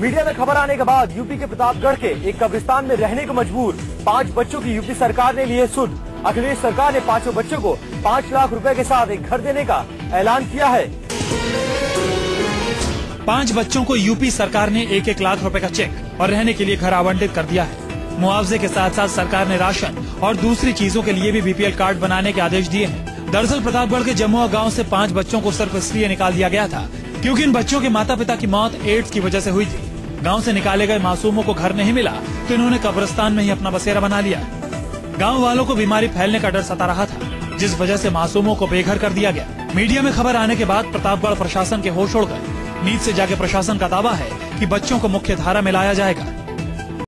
Media में खबर आने के बाद यूपी के प्रतापगढ़ के एक कब्रिस्तान में रहने को मजबूर 5 बच्चों की यूपी सरकार ने लिए सुध। अखिलेश सरकार ने 5 बच्चों को 5 लाख रुपए के साथ एक घर देने का ऐलान किया है। 5 बच्चों को यूपी सरकार ने 1-1 लाख रुपए का चेक और रहने के लिए घर आवंटित कर दिया है। मुआवजे के साथ साथ सरकार ने राशन और दूसरी चीजों के लिए भी बीपीएल कार्ड बनाने के आदेश दिए हैं। दरअसल प्रतापगढ़ के जमुआ गाँव से 5 बच्चों को सिर्फ इसलिए निकाल दिया गया था क्योंकि इन बच्चों के माता पिता की मौत एड्स की वजह से हुई थी। गांव से निकाले गए मासूमों को घर नहीं मिला तो इन्होंने कब्रिस्तान में ही अपना बसेरा बना लिया। गांव वालों को बीमारी फैलने का डर सता रहा था, जिस वजह से मासूमों को बेघर कर दिया गया। मीडिया में खबर आने के बाद प्रतापगढ़ प्रशासन के होश उड़ गए। नींद से जागे प्रशासन का दावा है कि बच्चों को मुख्य धारा में लाया जाएगा।